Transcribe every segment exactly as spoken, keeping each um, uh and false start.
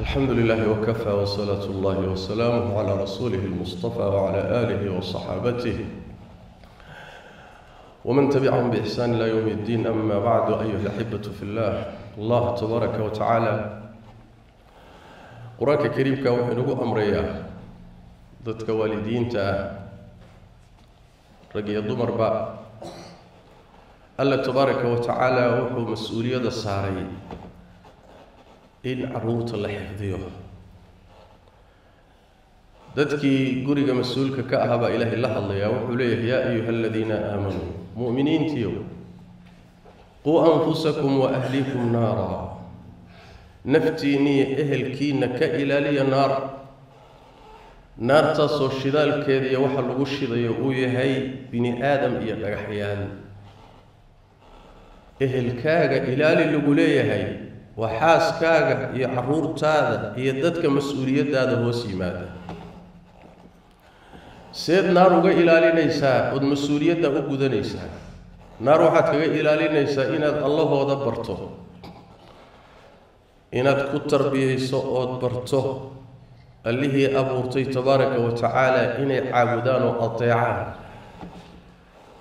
الحمد لله وكفى وصلاة الله وسلامه على رسوله المصطفى وعلى آله وصحابته ومن تبعهم بإحسان إلى يوم الدين. أما بعد، أيها الأحبة في الله، الله تبارك وتعالى قرآن الكريم كوحنه أمريا ضد كوالدين تا رجي الضمر بقى. الله تبارك وتعالى وحو مسؤولية الساري إن عروت الله يحفظيه ذاتكي قرق مسؤولك كأهب إله الله الله يوحو ليه يا أيها الذين آمنوا مؤمنين تيو قوا أنفسكم وأهليكم نارا نفتيني أهل كينك إلالي النار نار تصو الشدال كذي وحلو الشدي ويهي بني آدم إيا الرحيان ehelkaaga ilaali lagu leeyahay waa xaaskaaga iyo caruurtaada iyo dadka mas'uuliyadaada hoos yimaada. Seed naar uga ilaalinaysaa oo mas'uuliyadda u gudanaysaa. Naar waxaad kaga ilaalinaysaa inaad Allahooda barto, inaad ku tarbiyayso oo barto Allihii abuurtay tabaaraka wa tacaala inay caabudaan oo adeecaan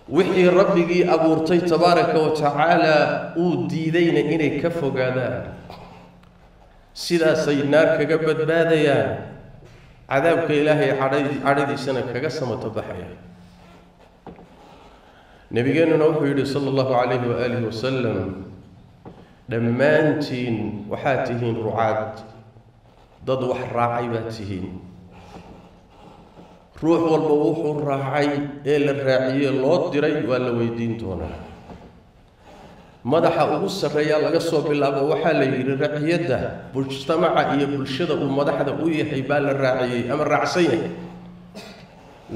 wixii rabbigii abuurtay tabaaraka wa tacaala uu diidayna inay ka fogaadaan. Sidaasay naar kaga badbaadayaan, cadaabka ilaahay cadhadiisana kaga samata baxayaan. Nabigeennuna wuxuu yidhi sallallahu alayhi wa alihi wasallam, dhammaantiin waxaa tihiin rucaad, dad wax raacay baa tihiin. روح والبوح والراعي إلى الراعي الله دري ولا ويدين تونا ماذا حقوس الرجال قصوا بالله وحالي الراعي ده بجتمع إيه بالشدة وماذا حدا قوي حبال الراعي أمر رعسيه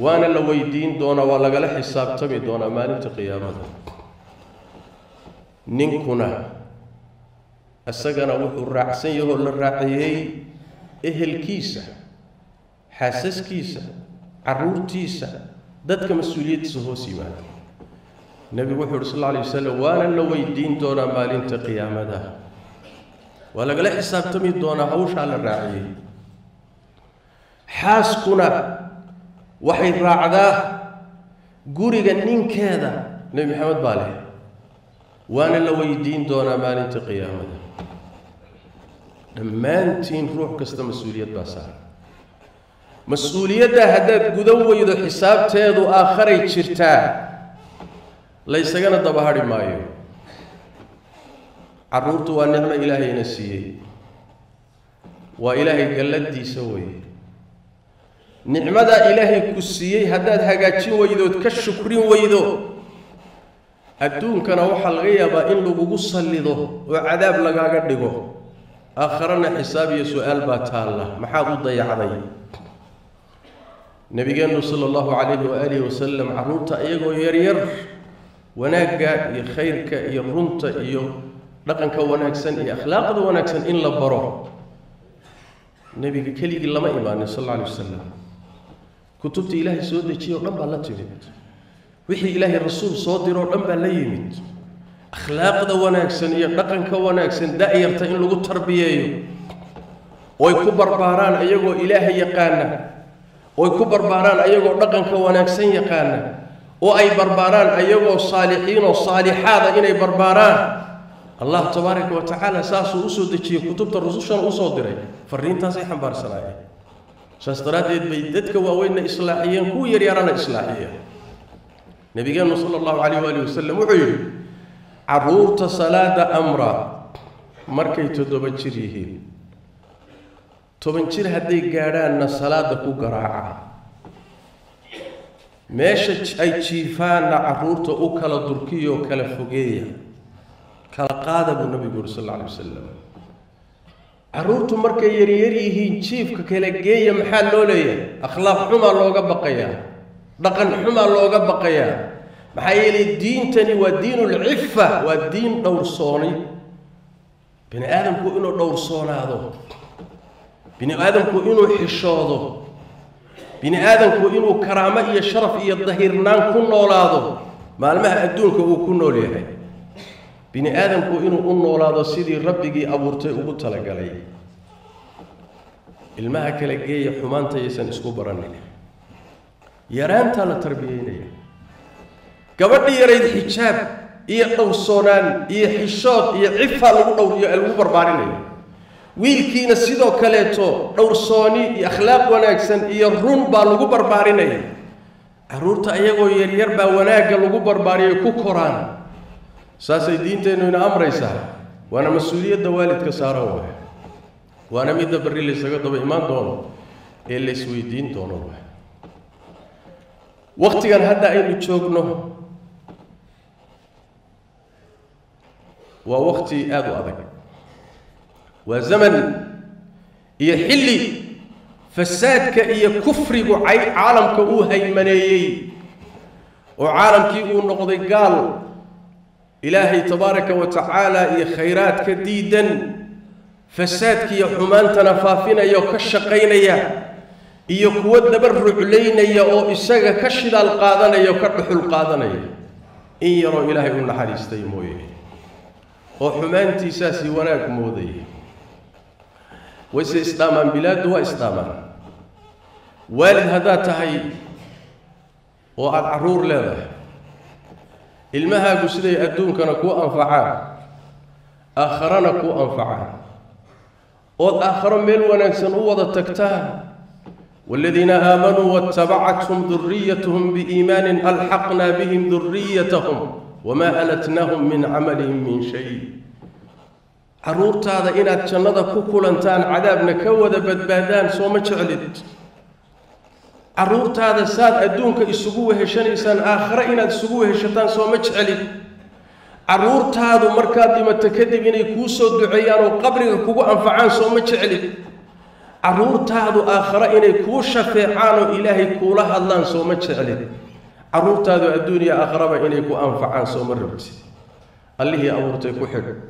وأنا لو ويدين تونا ولا قال حساب تبي تونا ما نتقي أبدا نكونا السجن والرعسيه والراعي إهل كيسة حاسس كيسة عروتيسا دتك مسؤولية سهوسي ما النبي وحي صلى الله عليه وسلم وانا لو يدين دونا مالين قيامة ده ولا قال حساب تمي دونا هوش على الراعي حاسكنا وحي الراعده قوري جنين كذا نبي محمد باله وانا لو يدين دونا مالين قيامة ده لما انتين روح كسر مسؤولية باسار مسؤوليته هذا جدوه يدو حساب تيدو آخر يشرتها ليس كنا تبهاري مايو عروت وانما إلهي نسيه وإلهي قلدي سوي نعمة إلهي كسيه هذا هجاتي ويدو كشكرين ويدو أدون كان وحل غيابا إن لو جصل لذو وعذاب لقاعد لقو آخرنا حسابي سؤال باتالله محاض ضيع علي. نبينا صلى الله عليه وآله وسلم عروت أيجو يرير وناجا يخيرك يرنت يو لكن كوناك سن أخلاق وناك سن إن لبرو نبي كلي إلا ما إيمان صلى الله عليه وسلم كتبت إله سود شيء رب الله تريد وحي إله الرسول صادر رب الله يمد أخلاق وناك سن لكن كوناك سن دائرة إن لو تربيه ويكبر باران أيجو إله يقانا ويكو برباران أيغو دقنك وناكسن يقانا وأي برباران أيغو صالحين وصالحات إني برباران الله تبارك وتعالى ساسو أسو دجي كتبت الرسول شان أسو دري فرين تاسي حنبار سلاحي ساستراتيد بيدتك ووين إصلاحيين كو يريرانا إصلاحيين. نبينا صلى الله عليه وآله وسلم وعيو عرورت صلاة أمرا مركي تدوبة جريهين toban jir haday gaaraana salaada ku garaaca meesha ay jiifaana caruurta u kala durkiyo kala fogeeya kala qaada buu nabigu sallallahu alayhi wasallam caruurtu markay yar yar yihiin jiifka kala geeya maxaa loo leeyahay akhlaaq xuma looga baqaya dhaqan xuma looga baqaya maxaa yeelay diintani waa diinul iffa waa diin dhowrsoonay bini aadamku inuu dhowrsoonaado بني آدم كو إنو حشاده بني آدم كو إنو كرامة إيا شرف إيا الظهيرنان كنو ولاده ما المها أدونك هو كنو ليهي بني آدم كو إنو أنو ولاده سيدي ربكي أبورتي أبو تلقى لي الماكلة جاية حمان تيسن اسكوب رنني يران تلا تربيينية قبل يريد حجاب إيه قوسونان إيه حشاد إيه عفة لقول إيه الوبر بارينية ويلكينا سيدو كاليتو قوسوني إيه أخلاق وناكسن إيه الرون بالوبر بارينية عرورتا أيغو يريربا وناك لقبر بارية كوكوران ساسي دينتين هنا أمري سهل وأنا مسؤولية دوالد كسارة وأنا ميدا بري اللي ساقط بإيمان دون اللي سوي دين دون وقت كان هذا أين تشوقنه ووقتي آدو أدك وزمن يحلي فسادك إيه كفري عالمك أو هيمنيي وعالمك أو نقضي قال إلهي تبارك وتعالى إيه خيرات كديدا فسادك يا حمان تنفافنا يا كشقينا يا قوتنا برع علينا يا أو إساق كشل القادنا يا كرح القادنا إن يروا إلهي قلنا حريستي مويه وحمانتي ساسي وناك موضي ويس إسلاما بلاد وإسلاما والد هذا تهي وعرور له المها قسلي أدون كانكو أنفعا آخرانكو أنفعا والآخر من ونكسن أوض تكتان والذين آمنوا واتبعتهم ذريتهم بإيمان ألحقنا بهم ذريتهم وما ألتناهم من عملهم من شيء caruurtaada inaad jannada ku kulantaan cadaabna ka wada badbaadaan soo ma jecelid caruurtaada saad adduunka isugu weheshanaysaan aakhira inaad isugu weheshataan soo ma jecelid caruurtaadu markaad dhimato kadib inay kuu soo duceeyaan oo qabriga kugu anfacaan soo ma jecelid caruurtaadu aakhira inay kuu shafeecaan oo ilaahay kuula hadlaan soo ma jecelid caruurtaadu adduuniya aakhiraba inay ku anfacaan soo ma rabti allihii abuurtay ku xidh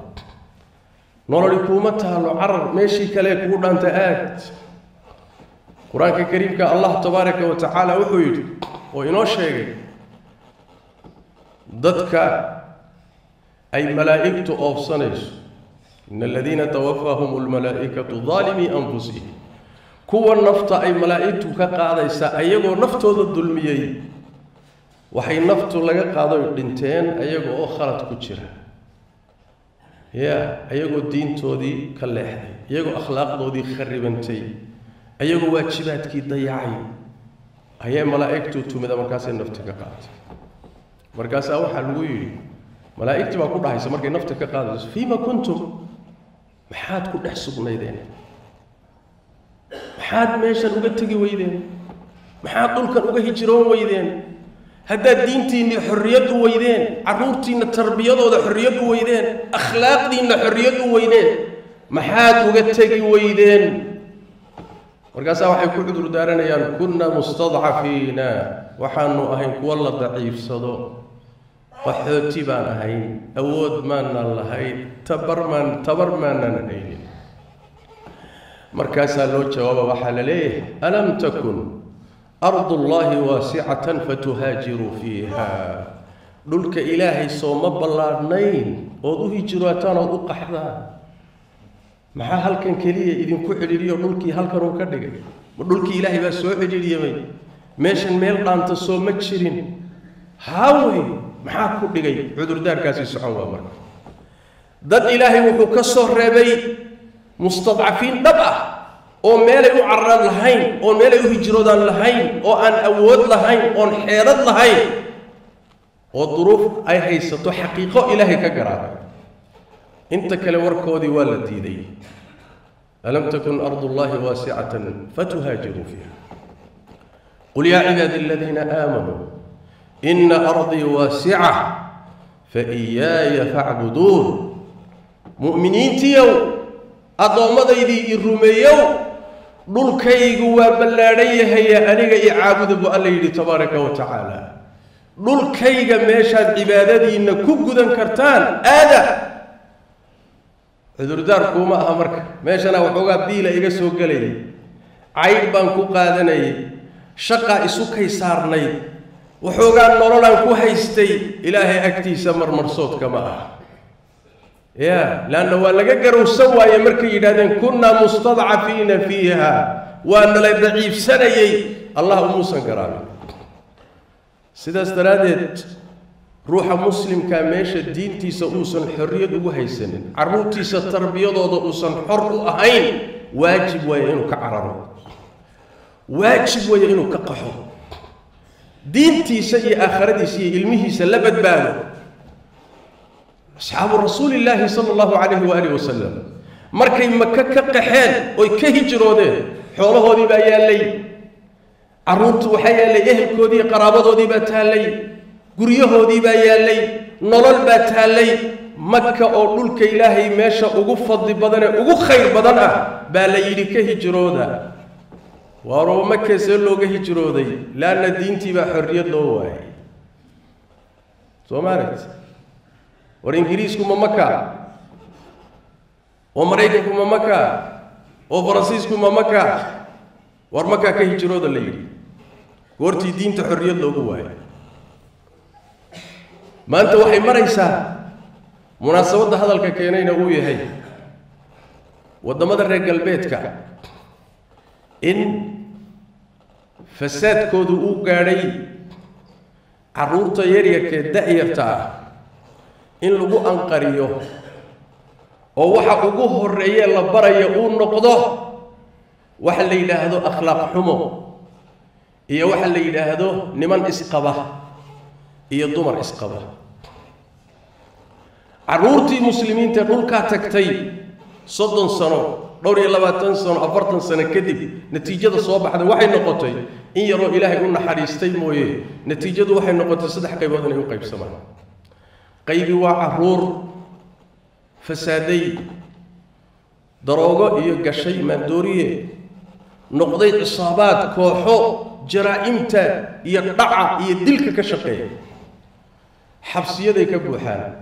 نور لكومتها العرب ماشي كليك قول أنت آت قرآن الكريم كأ الله تبارك وتعالى وحيد وينوشي ضدك أي ملائكة أو صنيس إن الذين توفاهم الملائكة ظالمي أنفسهم كو النفط أي ملائكة كقاضيسة أيغو نفط ضد المية وحي نفط لك قاضي الدنتين أيغو أخرت كتشرها يا أيجو الدين تودي كله أيجو أخلاق تودي خربنتي أيجو واجبات كي ضيعي أيام ملائكته تومدا مركز النفط كقاعد مركز أول حلوي ملائكته ما كل حيس مركز النفط كقاعد فيما كنتم محاد كل حسبنا يدين محاد ماشى وقتجي ويدين محاد طول كان وجه جرون ويدين هذا الدين تين حريته ويدين عروتين التربية وده حريته ويدين أخلاق دين حريته ويدين محات وقتك ويدين ورجاء واحد يقول دور دارنا يعني كنا مستضعفين وحنو أهين والله ضعيف صدق وحتى بنا هين أود من الله هين تبر من تبر من هين مركز اللوت جواب وحلا ليه ألم تكن أرض الله واسعة فتهاجروا فيها دولك إلهي صوم بلارنين وضوه جرواتان وضوه قحضان محا هل كان كليه إذن كحل لي ودولكي هل كانوا كردك ودولكي إلهي بسوحل لي يمين ماشن ميلقان تصوم متشرين هاوي محا كردك عذر دار كاسي سحوه أمرك ضد إلهي وحو كسر ربي مستضعفين دبأ oo meel ay u carran lahayn oo meel ay u hijroodaan lahayn oo aan awood lahayn oo xeerad lahayn oo duruuf ay haysato xaqiiqo ilaahay ka garaad inta kale warkoodii waa la diiday alam takun ardullahi wasi'atan fatuhajiru fiha qul ya ibadi alladhina amanu inna ardi wasi'a fa iyaya fa'buduhu mu'miniintiyow adoomadaydii i rumeeyow dhulkaygu waa ballaadhan yahay aniga i caabudubu Alle yiri tabaaraka wa taala dhulkayga meeshaad cibaadadiina ku gudan kartaan aada udurdaar kuma aha marka meeshana waxoogaa biila iga soo galay cayb baan ku qaadanay shaqa isu kay saarnay waxoogaa nololaan ku haystay ilaahay agtiisa marmarsood kama aha يا لأنه ولقجر وسوى يمرك يدان كنا مستضعفين فيها وأن لا يضعيف سنة الله موسى كرامي سيدا استرادت روح مسلم كاميش الدين تيسا أوسن حرية وهي سنة عرو تيسا التربية ضد أوسن حر وأهين واجب وينو كعرره واجب وينو كقحو دين تيسا آخر تيسا علمه سلبت باله أصحاب رسول الله صلى الله عليه وآله وسلم مركي مكة كقحان ويكهجروا ده حوله ذي بيالي عروت وحيالي أهلك ذي قرابة ذي بتالي قريه ذي بيالي نلل بتالي مكة أقول كإلهي ماشى أقفض بدنه أقف خير بدنه باليلي كهجروا ده وارو مكة سلوا كهجروا ذي لأن الدين تبع حرية لواي سمعت وإنجليز كما مكة ومريكا كما مكة وفرنسيس كما مكة ومكة كهجرود الليل قورتي دين تحرية لغوة ما أنت وحي مريسا مناسبة هذا الكاكينين أغوية هاي ودمد الرجال بيتك إن فساد كودو أوكاري عرورتا يريك دائرتا إن لغو أنقريه أو وحا أغوه الرئيه لبرايه أون نقضه وحا اللي يلاهدو أخلاق حمو إيا وحا اللي يلاهدو نمان إسقبه إيا الضمر إسقبه عرورتي مسلمين تقول كاتكتي صدن سنو دوري لباتن سنو أفرتن سنة كذب نتيجة صوبة حدا وحي نقطي إن يرو إلهي قلنا حريستي مويه نتيجة وحي نقطي صدح قيبادنا يوقيب سمانا قيبي وعرور فسادي دروغو إيو قشي مندوريه نقضي إصابات كوحو جرائمتا إيو طعا إيو دلك كشقي حبسية دي كبوحان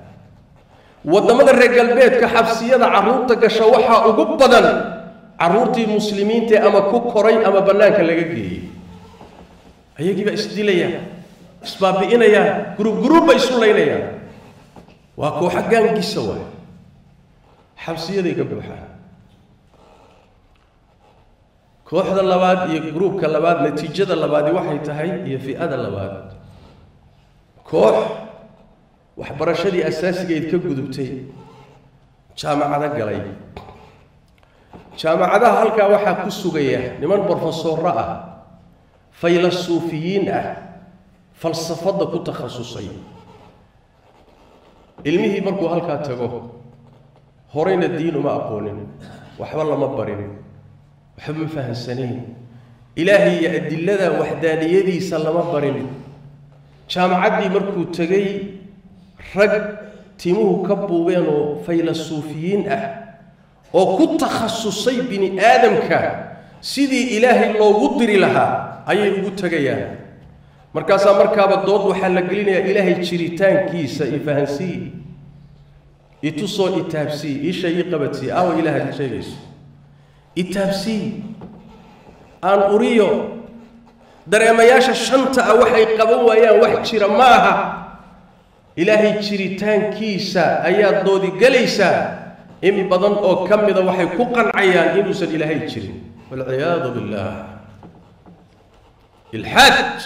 ودمد الرجال بيت كحبسية دا عرورتا كشوحا أقبضا عرورتي مسلمين تي أما كوكوري أما بنانكا لغاكي أيكي بأسديليا إسبابينا يا جروب جروب بيسولينا يا وأكو حقان قيسوا حبسية ذي كبوحة كوحدة اللباد هي جروب كاللباد نتيجة اللباد وحي تهي هي فئة اللباد كوح وحبرشدي أساسي قيد كبدوبتي جامعة قلي جامعة هلكا وحا كسوغيا لمن بروفيسور رأى فيلسوفيين فلسفة كنت تخصصين ilmihi markuu halka tago horeyna diinu ma aqoonin waxba lama barin waxba fahansaneen ilaahi ya adillada wahdaniyadiisa lama barin jaamacadii markuu tagay rag timuhu ka buubeen oo faylasoofiyiin ah oo ku takhasusay bini aadamka sidii ilaahi loogu diri lahaa ayay ugu tagayaan مركز مركبة ضد وحلقلين يا إلهي تشريتان كيسا إفهنسي إتصو إتابسي إشي قبتسي أو إلهي تشريس إتابسي أن أريو دريما ياشا شنطة وحي قبوة يا وحي تشرماها إلهي تشريتان كيسا أياد دودي قليسا إمي بضن أو كمد وحي كوقا عيان إنوسا إلهي تشري والعياذ بالله الحد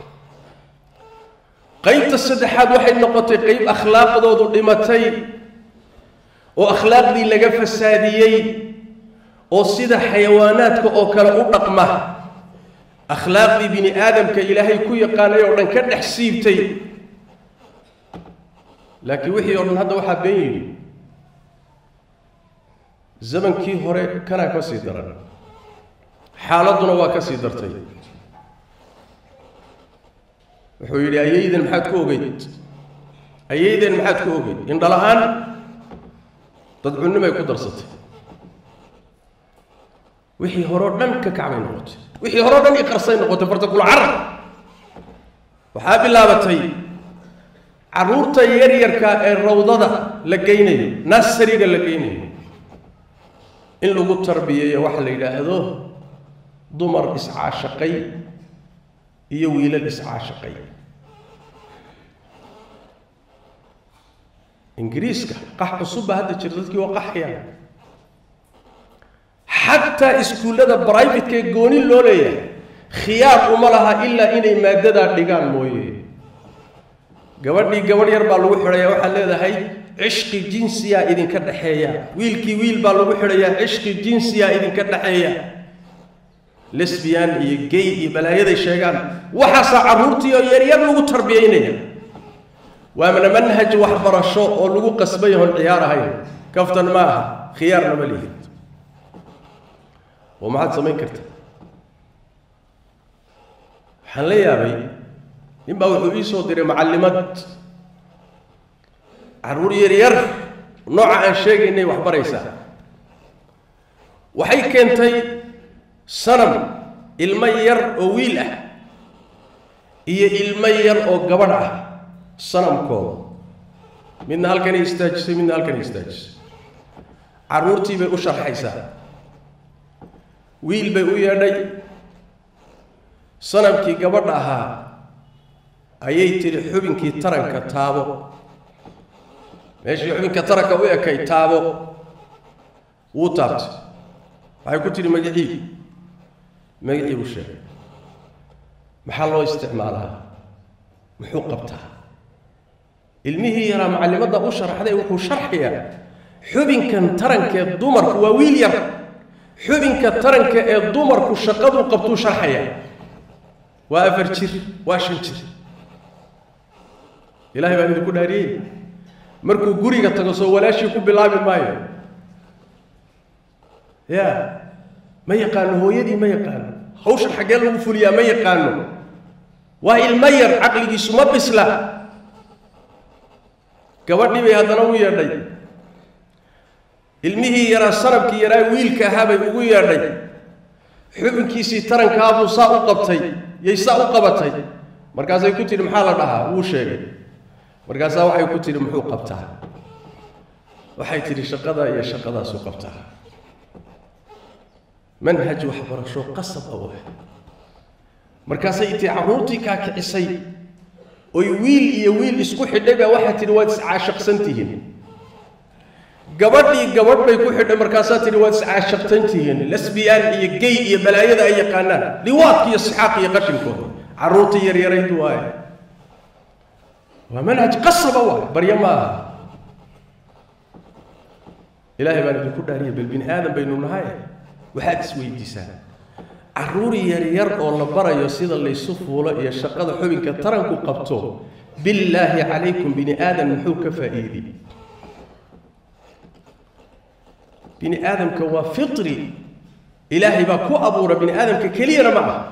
قيبت السدحات وحي النقطة قيب أخلاق ضد الإمتي وأخلاق ذي لقف الساديي وصيد حيواناتك أو كالأطقمة أخلاقي بني آدم كإلهي كوي قال يوم كان حسيبتي لكن وحي يوم هذا وحبيني الزمن كي هوري كان كسيدر حالتنا وكسيدرتي وحولي أيدي المحاد كوبيت أيدي المحاد كوبيت إن ضلعان تدعون ما يكون درستي وحي هوري لم كعمين غوتي وحي هرودن يقرصين نقطة برتقول عرق وحاب الله بتي عرور تيير يركا الروضة لقيني ناس سريقة لقيني إن لقوا التربية وحل إلى هذا ضمر إسعى شقي يوي إلى الإسعى شقي إنجليزك قح الصبة هذا شردتك وقح يعني حتى إسكولة برايفت كي قوني اللولية خيار أمالها إلا إني ماددها لغان موي قواني قواني يربع الوحرية وحالة هاي عشق جنسية إذن كان حيا ويلكي ويل بالوحرية عشق جنسية إذن كان حيا لسبيان يجي بلا يدي شيغان وحاسا عرورتي ويريان لغو تربييني ومن منهج وحبر الشوء ولغو قسميهم العيارة هاي كفتن ماها خيار نمليه وما عاد سمين كرت حنلي يا بي إما وحوي صدر معلمات عرور يرير نوع عن شيء إني وحبر يسا وحي كنتي صنم المير ويله هي المير أو جبرة صنم كوب من هالكن يستجس من هالكن يستجس عرورتي بأشر حيسا ويل بي وياداي صنمكي غبدها ايي تري خبنكي ترنكا تابو ماشي خبنكا ترنكا ويكاي تابو وطابت هاي كنتي مجدي مجدي وشه محل لو استعمالها محو قبتها المهي يرى معلمته وشرحده وحو شرحيا خبنكا ترنكا دمر وويل يرى حبنك ترنك الدمر كشقد قبطو شرحيا وافرتشر واشنتر إلهي بعد كل هذه مركو جوري قتقصو ولا شيء كوب لعب ماي يا ما يقال هو يدي ما يقال هوش الحاجة اللي مفولية ما يقال وهي المير عقل جسمه بسلا كوادني بهذا نوي يدي المهي يرى صربك يرى ويلك هابي ويرى حبنكي سيترن كابو صاو قبتي يساو قبتي مركزا يكوتي المحاله لها وشيء مركزا وحي يكوتي المحو قبتها وحي تري شقدا يا شقدا سو قبتها منهج وحبر شو قصب اوه مركزا يتي عروتي كاكعسي ويويل يا ويل اسكو خدبا وحا تري واد عاشق سنتين gabadhii gabadh bay ku xidhay markaas aad tiri waad iscaashaqtantihiin lesbian iyo gay iyo balaayada ay yaqaanaan liwaadki iyo saxaaq iyo qashinkooda caruurta yar yarayd waay waa manhaj qasaba waay baryama ilaahay baan idinku dhaariyay bal bin aadam baynu nahay waxaad isweydiisaan caruur yar yar oo la barayo sida laysu fuulo iyo shaqada xubinka taranku qabto billaahi calaykum bini aadam muxuu ka faa'iidi بني آدم كوا فطري إلهي باكو أبورا بني آدم ككليرا معه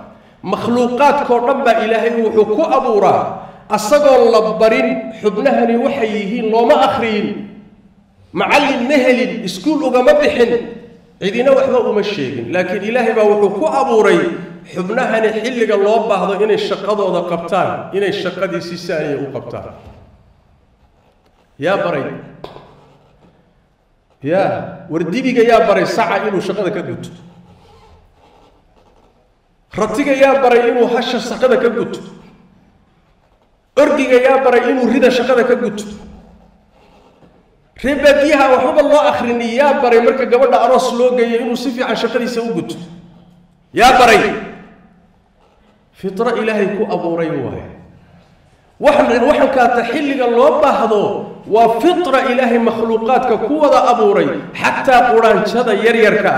مخلوقات كوربا إلهي وحكو أبورا أصغر لبرين حبنهني وحيهين لو ما أخرين معلم نهل اسكول أوغا مبحن عيدنا وحما أمشيكن لكن إلهي باوحكو أبوري حبنهني حلق الله بعض إن الشقة وذا قبطان إن الشقة دي سيسانية وقبطان يا بري يا ورديبي يا بري ساعة إنه شقدك قلت رتيك يا بري إنه هش شقدك قلت أرجيك يا بري إنه ريدا شقدك قلت ربكيها وحب الله آخرني يا بري مركب قبل أراس لوجي إنه صفي عن شقدي سوقت يا بري فطرة إلهي كو أبو ريوه وحن وحن كاتحل الله بحضو وفطرة إله مخلوقاتك كوضا أبوري حتى قران شذا يريركا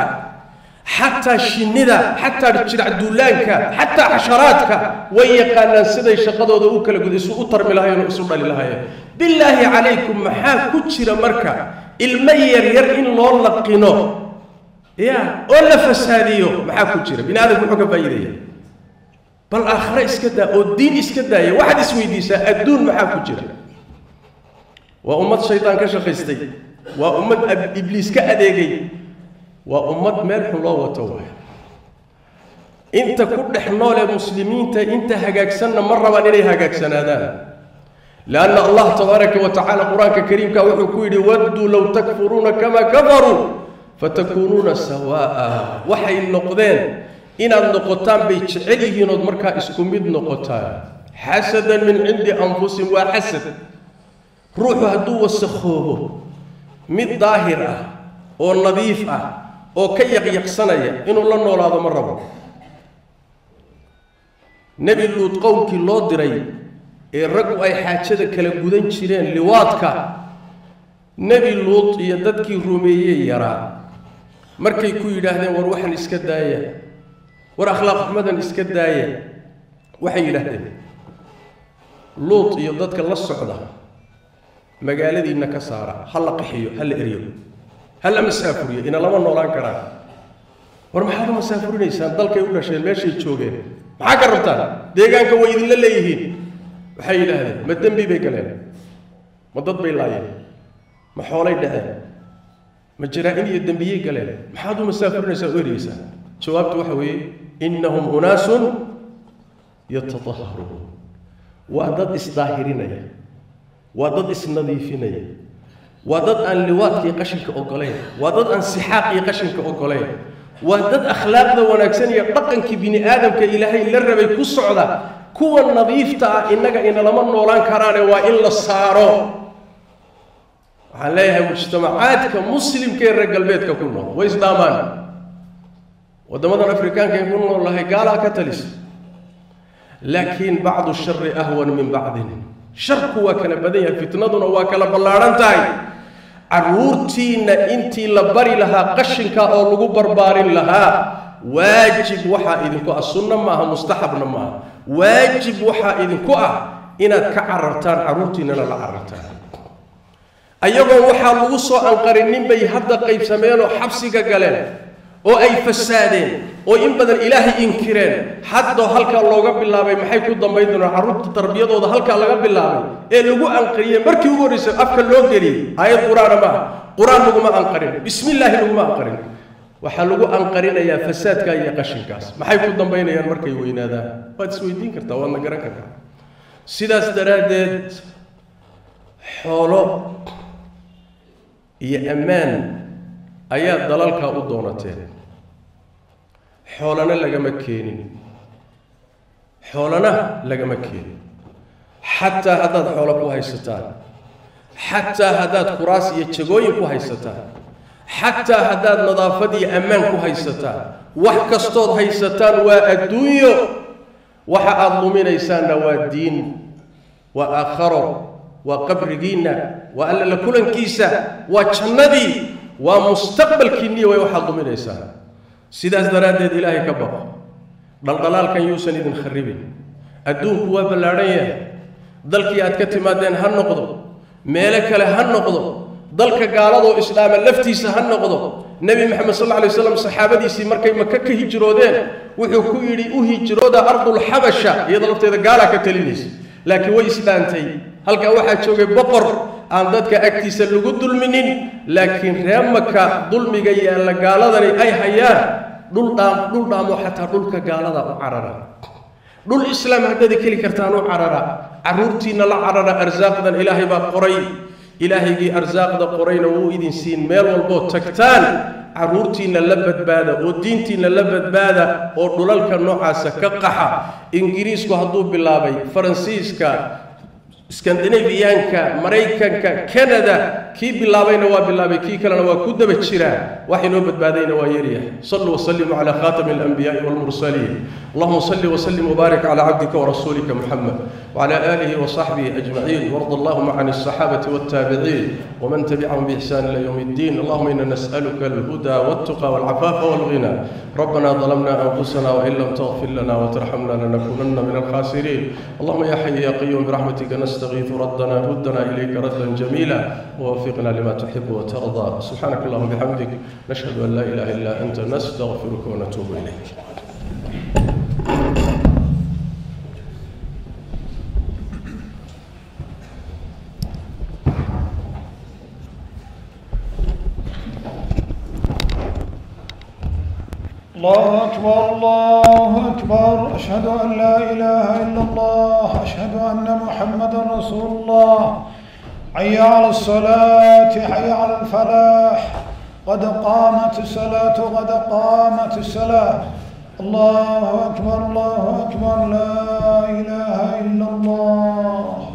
حتى شنيدا حتى رجل عدولانك حتى حشراتك ويقال سيدي شقدو دوك لقدسو أطر ملاهي ونقصر للاهي بالله عليكم محا كتشر مركا المير يرئن لون لقينو يا ولا فساديو محا كتشر بنادم محوكا بايديا بل آخر اسكدا والدين اسكدا واحد سويديسا الدون محا كتشر وأمة الشيطان كشخصتي وأمة إبليس كأديقي وأمة ملح الله وتوه أنت كل حنال المسلمين أنت هجاك سنة مرة وأنا هجاك سنة هذا لأن الله تبارك وتعالى قرآن الكريم كأوحي كويل ودوا لو تكفرون كما كفروا فتكونون سواء وحي النقدان إن النقطان بيتشعله نضمركا إسكميد نقطان حسدا من عند أنفسهم وحسد روحوا هدوا وسخوه من ظاهرة أو نظيفة oo ka yaqyaqsanaya inuu la noolaado mar rabo nabi luut qowmkii loo diray ee ragu ay xaajada kala gudan jireen liwaadka nabi luut iyo dadkii rumeeyay yaraa markay ku yiraahdeen war waxan iska daaya war akhlaaq xummadan iska daaya waxay yiraahdeen luut iyo dadka la socda magaaladiina ka saara hal qaxiyo hal eriyo هلا مسافرية إن لما نولان كراه ورم حاله مسافرين إنسان ضل كيوكا شيء ماشي يتشوجه معاك الرطان ديجان كوي ذي اللي يهين وحي له ما تنبي بيكلاه ما ضد بيلاي ما حوالي ده ما جرائم يدنبيه كلاه حاله مسافرين سافرين إنسان جواب توحوي إنهم أناس يتطهرون وضد إصداهرين وضد إسنظيفين وضد أن لواتي قشنك أوكلين وضد أن سحاقي قشنك أوكلين وضد أخلاق ذو ونكسن يقطنك بني آدم كإلهي للربي كالصعدة كو النظيف تا إنك إن لمن نولان كراني وإلا صاروا عليها مجتمعات كمسلم كالرجل بيتك كله وإسلامان ودمنا أفريكان كيقولون والله قالها كتلس لكن بعض الشر أهون من بعضهم شرك وكان بديها فتنضنا وكان بلارنتاي عروتينا انتي لبري لها قشنك او لغو برباري لها واجب وحا اذن كؤا السنة ماها مستحب ماها واجب وحا اذن كؤا انا كعررتان عروتينا للعررتان ايضا وحا لغوصو انقرنين بي هدى قيب سمينو حبسك قليل او اي فسادين او ان بدل الهي انكرين حتى هلكا لوغا بلاوي maxay ku dambayduna carruurta tarbiyadooda halka laga bilaabay ee lagu anqariye markii ugu horeysay afka loo geliyay ayad quraan ma quraan lagu ma anqarin bismillaahi lagu ma anqarin waxa lagu anqarinaya fasaadka iyo qashinkaas maxay ku dambaynayaan markay weynaadaan waad isweydiin kartaa waana garan kartaa sidaas daraadeed xoolo iyo amaan ayaa dalalka u doonateen حولنا لجمكيني حولنا لجمكيني حتى هذا حولك وهي ستان حتى هذا كراسي يتشجوي وهي ستان حتى هذا نظافتي أمانك وهي ستان وحكستود هي ستان وأدويو وحأظمين إنسان والدين وآخر وقبر ديننا وألا لكل كيسة وشندي ومستقبل كني ويحظمين إنسان sidaas daradeed ilaahay ka baqo dalqalaalkan yuusan idin kharibin adduunku waa ballaaran yahay dalkii aad ka timaadeen ha noqdo meelo kale ha noqdo dalka gaalada oo islaama laftiisa ha noqdo nabi maxamed sallallahu alayhi wasallam saxaabadiisii markay maka ka hijroodeen wuxuu ku yiri u hijrooda ardul habasha iyada lafteeda gaala ka talinaysa laakiin way islaantay halka waxa joogay boqor aan dadka agtiisa lagu dulminin laakiin reer Makka dulmiga iyo la gaaladani ay hayaan dhul dhaam dhul dhaamo xataa dhulka gaalada u carara dhul islaam hadda keli kartaan u carara arurtiina la carara arsaaqdan ilaahay baa qoray ilaahay gi arsaaqda qorayna uu idin siin meel walba tagtaan arurtiina la badbaada oo diintiina la badbaada oo dhulalka noocaas ka qaxa ingiriisku haduu bilaabay faransiiska اسكندنافيانكا مريكانكا كندا كي بلابينا وبلابي كي كلنا وكود بتشيرا وحين وبد بعدين ويريح صلوا وسلموا على خاتم الانبياء والمرسلين اللهم صل وسلم وبارك على عبدك ورسولك محمد وعلى آله وصحبه أجمعين، وارض اللهم عن الصحابة والتابعين ومن تبعهم بإحسان إلى يوم الدين. اللهم إنا نسألك الهدى والتقى والعفاف والغنى. ربنا ظلمنا أنفسنا وإن لم تغفر لنا وترحمنا لنكونن من الخاسرين. اللهم يا حي يا قيوم برحمتك نستغيث، ردنا ردنا إليك ردا جميلا ووفقنا لما تحب وترضى. سبحانك اللهم وبحمدك، نشهد أن لا إله إلا أنت، نستغفرك ونتوب إليك. الله أكبر الله أكبر، أشهد أن لا إله إلا الله، أشهد أن محمدا رسول الله. حي على الصلاة، حي على الفلاح، قد قامت الصلاة قد قامت الصلاة. الله أكبر الله أكبر، لا إله إلا الله.